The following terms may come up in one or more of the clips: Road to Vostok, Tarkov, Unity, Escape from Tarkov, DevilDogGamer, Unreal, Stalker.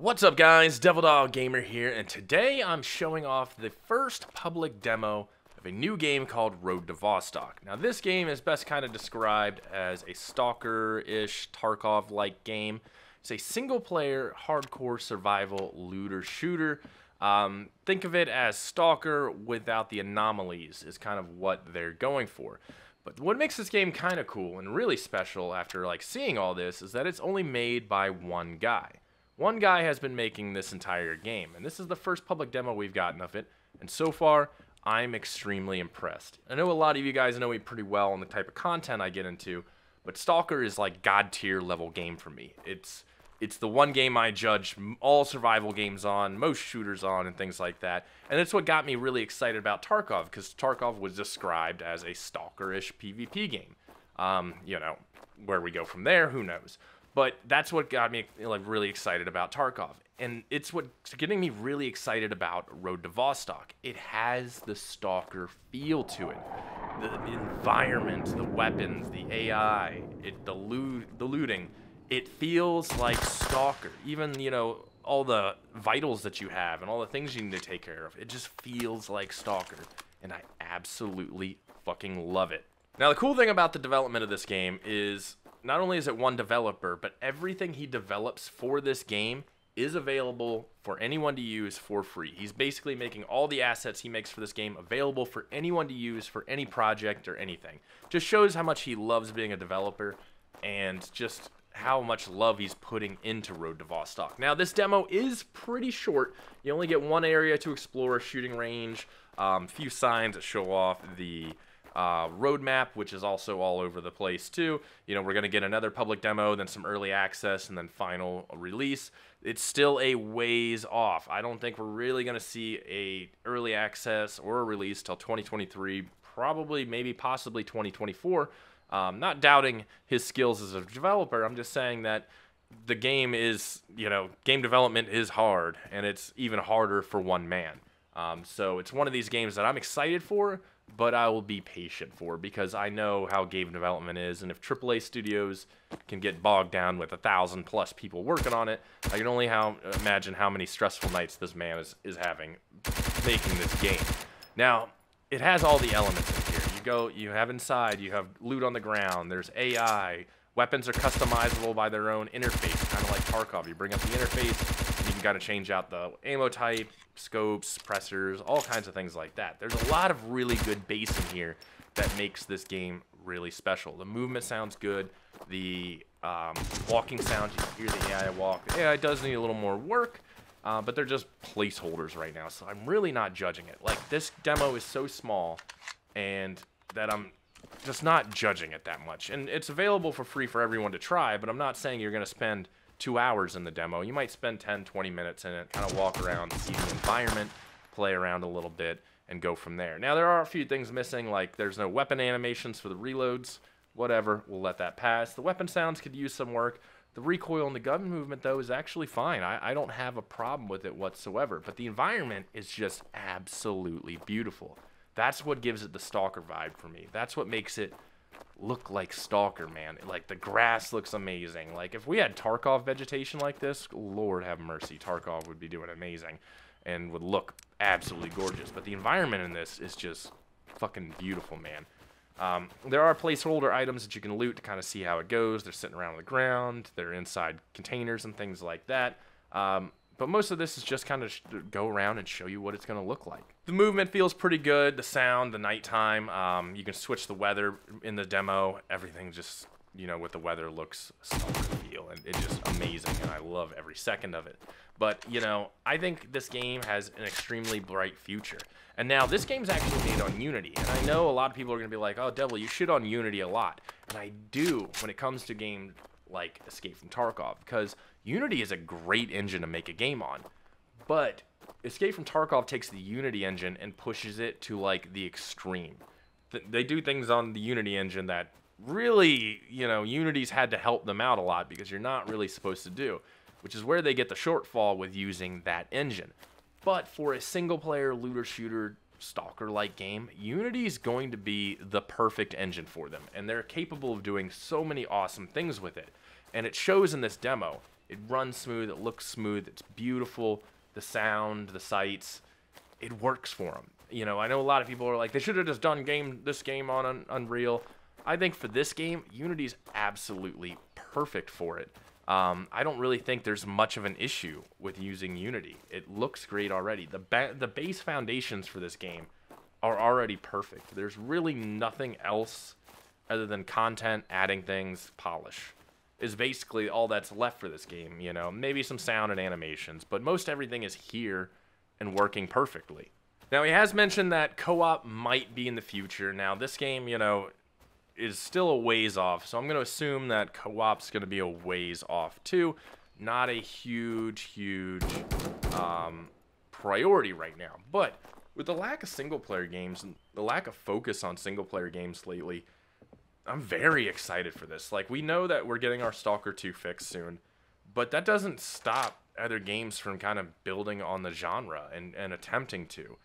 What's up guys, DevilDogGamer here, and today I'm showing off the first public demo of a new game called Road to Vostok. Now this game is best kind of described as a Stalker-ish, Tarkov-like game. It's a single-player, hardcore survival looter-shooter. Think of it as Stalker without the anomalies is kind of what they're going for. But what makes this game kind of cool and really special after like seeing all this is that it's only made by one guy. One guy has been making this entire game, and this is the first public demo we've gotten of it, and so far, I'm extremely impressed. I know a lot of you guys know me pretty well and the type of content I get into, but Stalker is like god tier level game for me. It's the one game I judge all survival games on, most shooters on, and things like that, and that's what got me really excited about Tarkov, because Tarkov was described as a Stalker-ish PvP game. You know, where we go from there, who knows? But that's what got me like really excited about Tarkov. And it's what's getting me really excited about Road to Vostok. It has the Stalker feel to it. The environment, the weapons, the AI, the looting. It feels like Stalker. Even, you know, all the vitals that you have and all the things you need to take care of. It just feels like Stalker. And I absolutely fucking love it. Now, the cool thing about the development of this game is not only is it one developer, but everything he develops for this game is available for anyone to use for free. He's basically making all the assets he makes for this game available for anyone to use for any project or anything. Just shows how much he loves being a developer and just how much love he's putting into Road to Vostok. Now, this demo is pretty short. You only get one area to explore, shooting range, few signs that show off the roadmap, which is also all over the place too. You know, we're going to get another public demo, then some early access, and then final release. It's still a ways off. I don't think we're really going to see a early access or a release till 2023, probably, maybe, possibly 2024. Not doubting his skills as a developer. I'm just saying that the game is, you know, game development is hard, and it's even harder for one man. So it's one of these games that I'm excited for, but I will be patient for, because I know how game development is, and if AAA studios can get bogged down with 1,000+ people working on it, I can only imagine how many stressful nights this man is having making this game. Now, it has all the elements in here. You have inside, you have loot on the ground, there's AI, weapons are customizable by their own interface, kind of like Tarkov. You bring up the interface, you gotta change out the ammo type, scopes, suppressors, all kinds of things like that. There's a lot of really good bass in here that makes this game really special. The movement sounds good, the walking sounds, you hear the AI walk. The AI does need a little more work, but they're just placeholders right now, so I'm really not judging it. Like, this demo is so small, and that I'm just not judging it that much. And it's available for free for everyone to try, but I'm not saying you're gonna spend 2 hours in the demo. You might spend 10-20 minutes in it, kind of walk around, see the environment, play around a little bit, and go from there. Now, there are a few things missing, like there's no weapon animations for the reloads, whatever, we'll let that pass. The weapon sounds could use some work. The recoil and the gun movement, though, is actually fine. I don't have a problem with it whatsoever, but the environment is just absolutely beautiful. That's what gives it the Stalker vibe for me. That's what makes it look like Stalker, man. Like, the grass looks amazing. Like, if we had Tarkov vegetation like this, Lord have mercy, Tarkov would be doing amazing and would look absolutely gorgeous. But the environment in this is just fucking beautiful, man. There are placeholder items that you can loot to kind of see how it goes. They're sitting around on the ground, they're inside containers and things like that. But most of this is just kind of go around and show you what it's going to look like. The movement feels pretty good, the sound, the nighttime. You can switch the weather in the demo. Everything just, you know, with the weather looks Stalker feel, and it's just amazing, and I love every second of it. But, you know, I think this game has an extremely bright future. And now, this game's actually made on Unity, and I know a lot of people are going to be like, oh, Devil, you shit on Unity a lot. And I do when it comes to games like Escape from Tarkov, because Unity is a great engine to make a game on, but Escape from Tarkov takes the Unity engine and pushes it to like the extreme. They do things on the Unity engine that really, you know, Unity's had to help them out a lot, because you're not really supposed to do, which is where they get the shortfall with using that engine. But for a single player looter shooter Stalker-like game, Unity is going to be the perfect engine for them, and they're capable of doing so many awesome things with it, and it shows in this demo. It runs smooth, it looks smooth, it's beautiful, the sound, the sights, it works for them. You know, I know a lot of people are like, they should have just done this game on Unreal. I think for this game, Unity's absolutely perfect for it. I don't really think there's much of an issue with using Unity. It looks great already. The base foundations for this game are already perfect. There's really nothing else other than content, adding things, polish is basically all that's left for this game, you know. Maybe some sound and animations, but most everything is here and working perfectly. Now, he has mentioned that co-op might be in the future. Now, this game, you know, is still a ways off, so I'm going to assume that co-op's going to be a ways off too. Not a huge priority right now, but with the lack of single-player games and the lack of focus on single-player games lately, I'm very excited for this. Like, we know that we're getting our Stalker 2 fix soon, but that doesn't stop other games from kind of building on the genre and attempting to.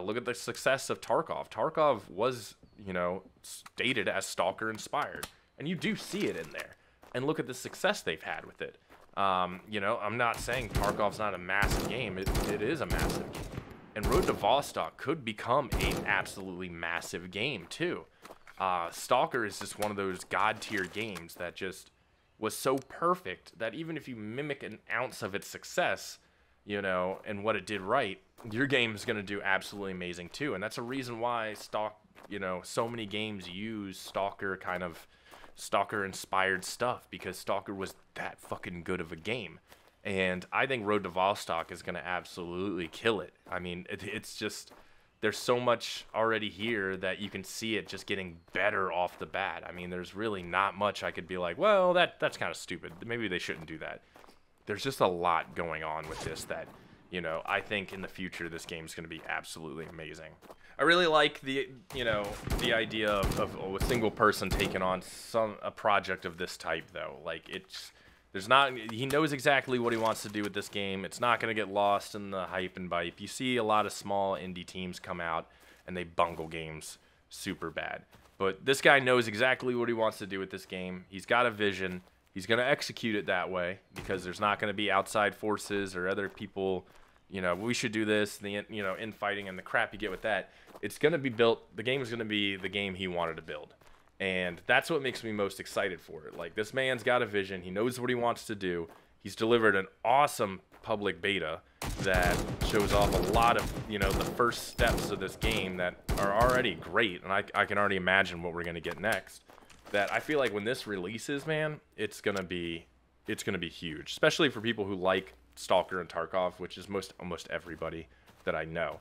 Look at the success of Tarkov. Tarkov was, you know, stated as Stalker inspired, and you do see it in there. And look at the success they've had with it. You know, I'm not saying Tarkov's not a massive game. It is a massive game. And Road to Vostok could become an absolutely massive game, too. Stalker is just one of those god-tier games that just was so perfect that even if you mimic an ounce of its success, you know, and what it did right, your game is going to do absolutely amazing too. And that's a reason why you know, so many games use Stalker, kind of Stalker inspired stuff, because Stalker was that fucking good of a game. And I think Road to Vostok is going to absolutely kill it. I mean, it's just, there's so much already here that you can see it just getting better off the bat. I mean, there's really not much I could be like, well, that's kind of stupid. Maybe they shouldn't do that. There's just a lot going on with this that, you know, I think in the future this game's going to be absolutely amazing. I really like the, you know, the idea of a single person taking on a project of this type, though. Like, there's not, he knows exactly what he wants to do with this game. It's not going to get lost in the hype and vibe. You see a lot of small indie teams come out and they bungle games super bad. But this guy knows exactly what he wants to do with this game. He's got a vision. He's going to execute it that way because there's not going to be outside forces or other people, you know, we should do this, the, you know, infighting and the crap you get with that. It's going to be built, the game is going to be the game he wanted to build. And that's what makes me most excited for it. Like, this man's got a vision. He knows what he wants to do. He's delivered an awesome public beta that shows off a lot of, you know, the first steps of this game that are already great. And I can already imagine what we're going to get next. That I feel like when this releases, man, it's gonna be huge, especially for people who like Stalker and Tarkov, which is almost everybody that I know.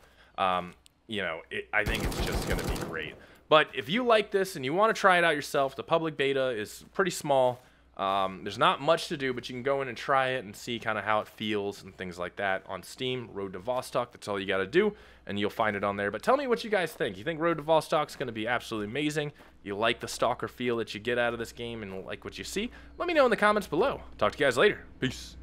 You know, I think it's just gonna be great. But if you like this and you want to try it out yourself, the public beta is pretty small. There's not much to do, but you can go in and try it and see kind of how it feels and things like that. On Steam, Road to Vostok, that's all you got to do, and you'll find it on there. But tell me what you guys think. You think Road to Vostok's going to be absolutely amazing? You like the Stalker feel that you get out of this game and like what you see? Let me know in the comments below. Talk to you guys later. Peace.